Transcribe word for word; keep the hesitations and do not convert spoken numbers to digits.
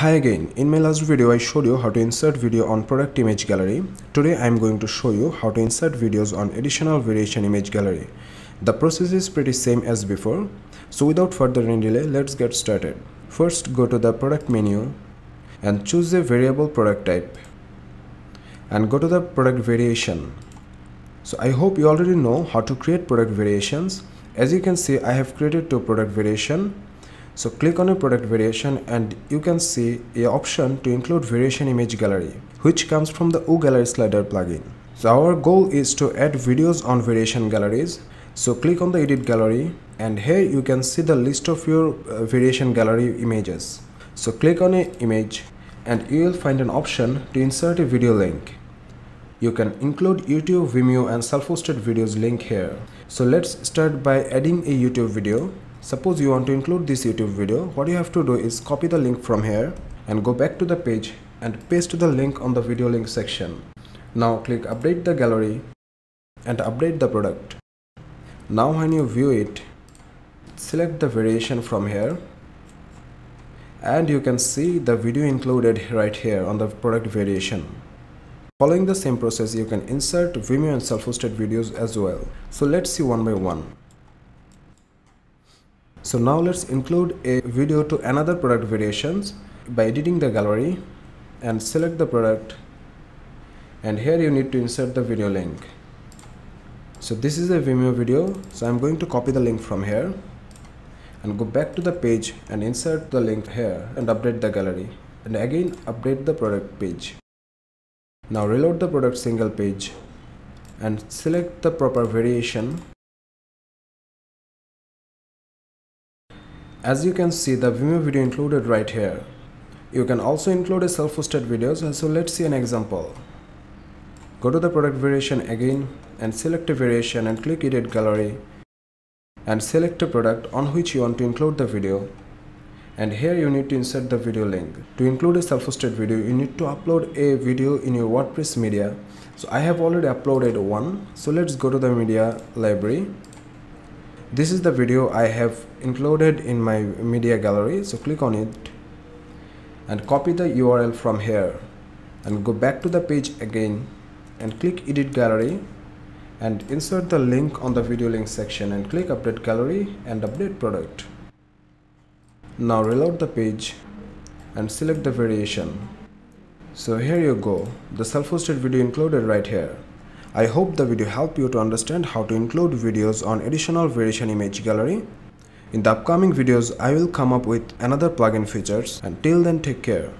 Hi again, in my last video I showed you how to insert video on product image gallery. Today I am going to show you how to insert videos on additional variation image gallery. The process is pretty same as before. So without further delay, let's get started. First go to the product menu and choose a variable product type and go to the product variation. So I hope you already know how to create product variations. As you can see, I have created two product variation. So click on a product variation and you can see a option to include variation image gallery, which comes from the O Gallery slider plugin. So our goal is to add videos on variation galleries. So click on the edit gallery and here you can see the list of your uh, variation gallery images. So click on an image and you will find an option to insert a video link. You can include YouTube, Vimeo and self-hosted videos link here. So let's start by adding a YouTube video. Suppose you want to include this YouTube video. What you have to do is copy the link from here and go back to the page and paste the link on the video link section. Now click update the gallery and update the product. Now when you view it, select the variation from here and you can see the video included right here on the product variation. Following the same process, you can insert Vimeo and self-hosted videos as well. So let's see one by one. So now let's include a video to another product variations by editing the gallery and select the product, and here you need to insert the video link. So this is a Vimeo video, so I'm going to copy the link from here and go back to the page and insert the link here and update the gallery and again update the product page. Now reload the product single page and select the proper variation. As you can see, the Vimeo video included right here. You can also include a self-hosted videos. So let's see an example. Go to the product variation again and select a variation and click edit gallery and select a product on which you want to include the video, and here you need to insert the video link. To include a self-hosted video, you need to upload a video in your WordPress media. So I have already uploaded one. So let's go to the media library. This is the video I have included in my media gallery. So click on it and copy the U R L from here and go back to the page again and click edit gallery and insert the link on the video link section and click update gallery and update product. Now reload the page and select the variation. So here you go, the self-hosted video included right here. I hope the video helped you to understand how to include videos on additional variation image gallery. In the upcoming videos, I will come up with another plugin features. Until then, take care.